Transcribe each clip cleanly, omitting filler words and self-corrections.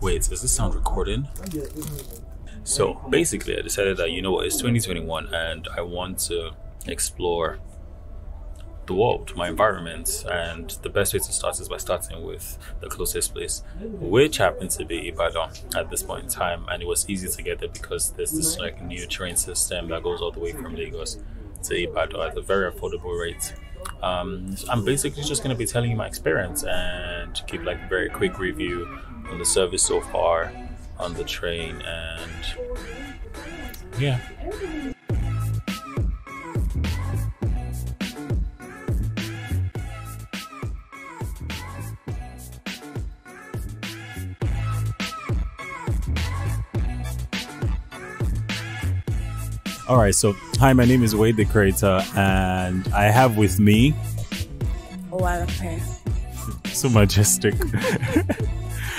Wait, is this sound recording? So basically I decided that, you know what, it's 2021 and I want to explore the world, my environment, and the best way to start is by starting with the closest place, which happened to be Ibadan at this point in time. And it was easy to get there because there's this like new train system that goes all the way from Lagos to Ibadan at a very affordable rate. So I'm basically just going to be telling you my experience and give like a very quick review on the service so far, on the train, and yeah. All right, so hi, my name is Wey the Creator, and I have with me. So majestic.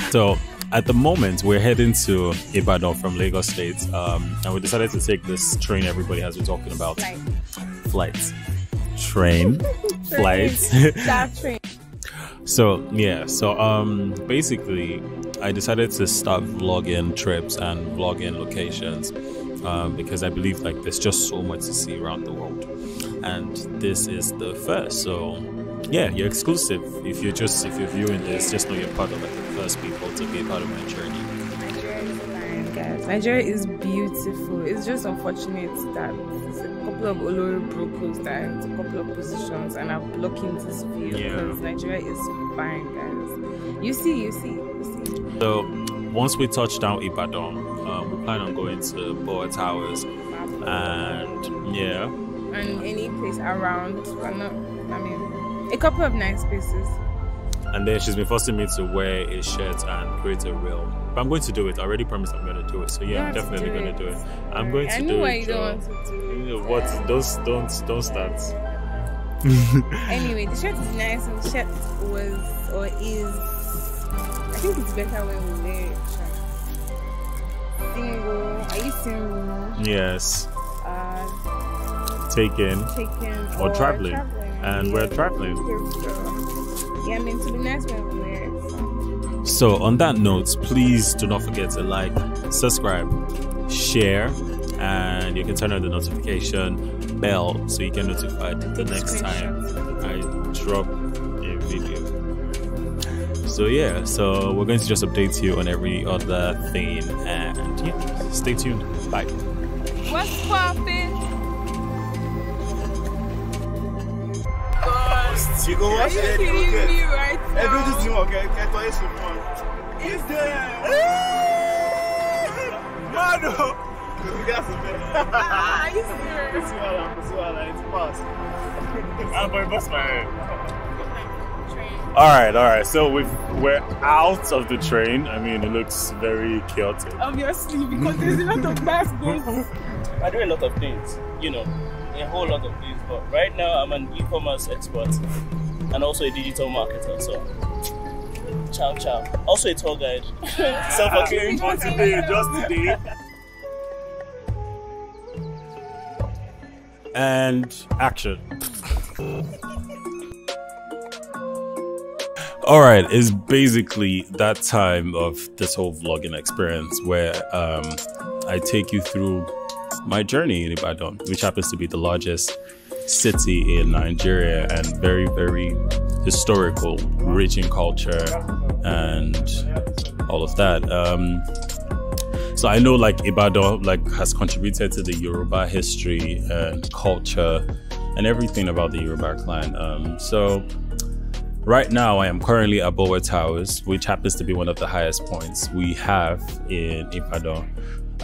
So at the moment, we're heading to Ibadan from Lagos State, and we decided to take this train everybody has been talking about. Flight. So yeah, so basically, I decided to start vlogging trips and vlogging locations. Because I believe like there's just so much to see around the world, and this is the first. So yeah, you're exclusive. If you're viewing this, just know you're part of like the first people to be a part of my journey. Nigeria is fine, guys. Nigeria is beautiful. It's just unfortunate that there's a couple of Olori Brokos that are in a couple of positions and are blocking this view. Yeah. Because Nigeria is fine, guys. You see. So once we touch down Ibadan, we plan on going to Bower Towers and yeah, and any place around. I mean, a couple of nice places. And then she's been forcing me to wear a shirt and create a reel, but I'm going to do it. I already promised I'm going to do it. So yeah, I'm definitely going to do it. I'm going to do it. Don't start. Anyway, the shirt is nice, and the shirt was or is. I think it's better when we wear it. Yes. Taken or traveling. And we're traveling. Yeah, I mean, to be nice when we're. So on that note, please do not forget to like, subscribe, share, and you can turn on the notification bell so you get notified the next time I drop a video. So yeah, so we're going to just update you on every other thing, and yeah, stay tuned. Bye. What's poppin'? Are you kidding me right now? It's there! Mano! Ah, it's there! It's fast. I'm going to bust my head. All right. So we're out of the train. I mean, it looks very chaotic. Obviously, because there's a lot of mass goes. I do a lot of things, you know, a whole lot of things. But right now, I'm an e-commerce expert and also a digital marketer. So, ciao. Also a tour guide. Self-acclaimed for today, just today. And action. All right, it's basically that time of this whole vlogging experience where I take you through my journey in Ibadan, which happens to be the largest city in Nigeria and very, very historical, rich in culture and all of that. So I know like Ibadan like has contributed to the Yoruba history and culture and everything about the Yoruba clan. So right now, I am currently at Bower Towers, which happens to be one of the highest points we have in Ibadan.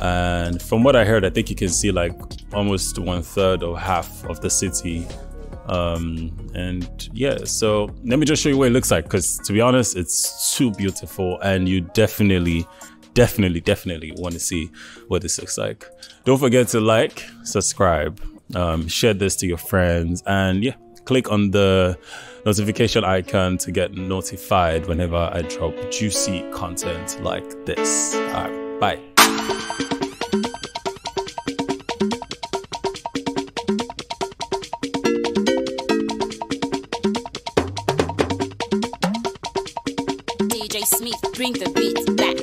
And from what I heard, I think you can see like almost 1/3 or half of the city. And yeah, so let me just show you what it looks like, because to be honest, it's too beautiful and you definitely want to see what this looks like. Don't forget to like, subscribe, share this to your friends, and yeah, click on the notification icon to get notified whenever I drop juicy content like this. All right, bye. DJ Smith, bring the beat back.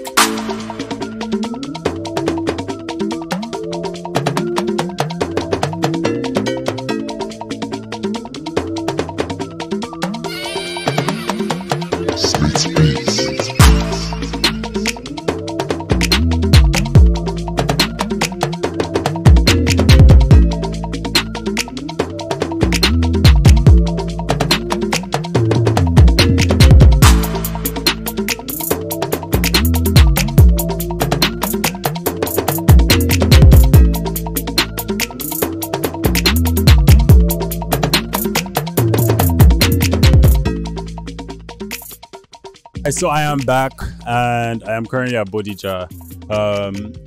So I am back and I am currently at Bodija.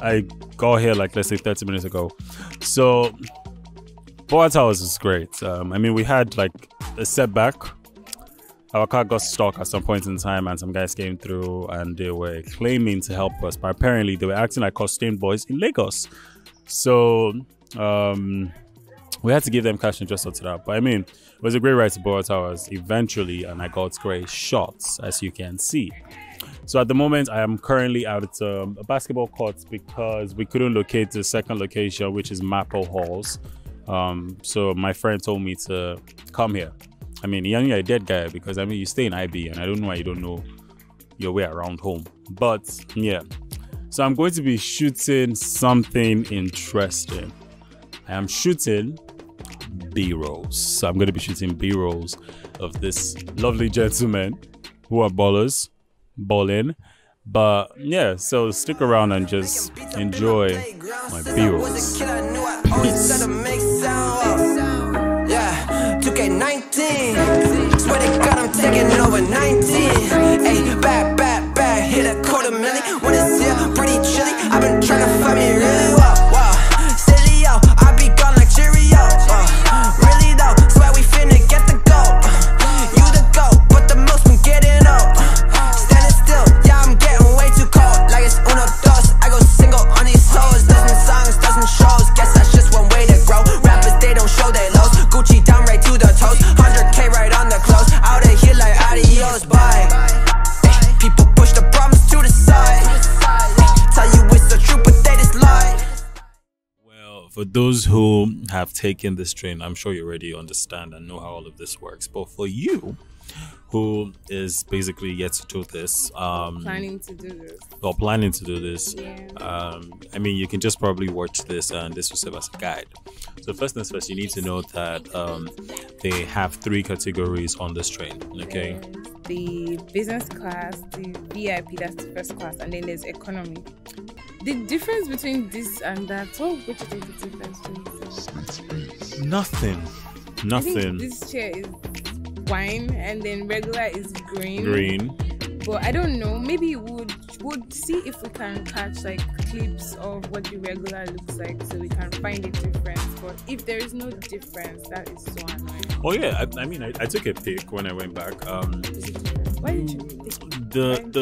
I got here like, let's say 30 minutes ago. So Bower Towers is great. I mean, we had like a setback. Our car got stuck at some point in time and some guys came through and they were claiming to help us, but apparently they were acting like costume boys in Lagos. So we had to give them cash and just sort it out. But I mean, it was a great ride to Bower Towers eventually, and I got great shots, as you can see. So at the moment, I am currently at a basketball court because we couldn't locate the second location, which is Maple Halls. So my friend told me to come here. I mean, you're a dead guy because, I mean, you stay in IB and I don't know why you don't know your way around home. But yeah, so I'm going to be shooting something interesting. I am shooting B-rolls. So I'm going to be shooting B-rolls of this lovely gentleman who are ballers, balling. But yeah, so stick around and just enjoy my B-rolls. Yeah, 2K19. Swear to God, I'm taking over 19. Hey, back, back, back. Hit a $250,000. When it's here, pretty chilly. I've been trying to find me really well. For those who have taken this train, I'm sure you already understand and know how all of this works. But for you, who is basically yet to do this, planning to do this, yeah. I mean, you can just probably watch this, and this will serve as a guide. So first things first, you need to know that they have three categories on this train. Okay, there's the business class, the VIP, that's the first class, and then there's economy. The difference between this and that, which is the difference? Nothing. I think this chair is wine and then regular is green. But I don't know, maybe we'll see if we can catch like clips of what the regular looks like so we can find the difference. But if there is no difference, that is so annoying. Oh yeah, I mean I took a pic when I went back. Why did you take the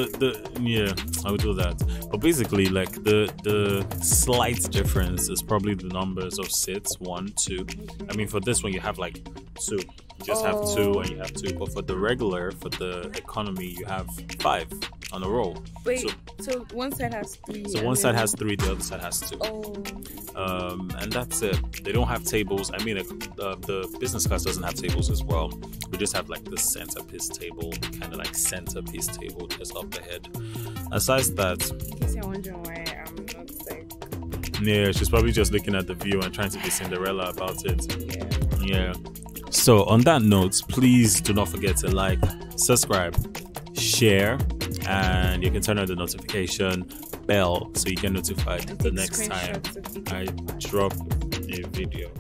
yeah, I would do that. But basically, like the slight difference is probably the numbers of seats, 1, 2. Okay. I mean, for this one you have like 2. You just have 2 and you have 2. But for the regular, for the economy, you have 5 on a roll. Wait, so one side has 3. So one side has 3, the other side has 2. And that's it. They don't have tables. I mean, the business class doesn't have tables as well. We just have like the centerpiece table, just up the head. Aside that, in case you're wondering why I'm not sick. Yeah, she's probably just looking at the view and trying to be Cinderella about it. Yeah. So on that note, please do not forget to like, subscribe, share, and you can turn on the notification bell so you get notified the next time I drop a video.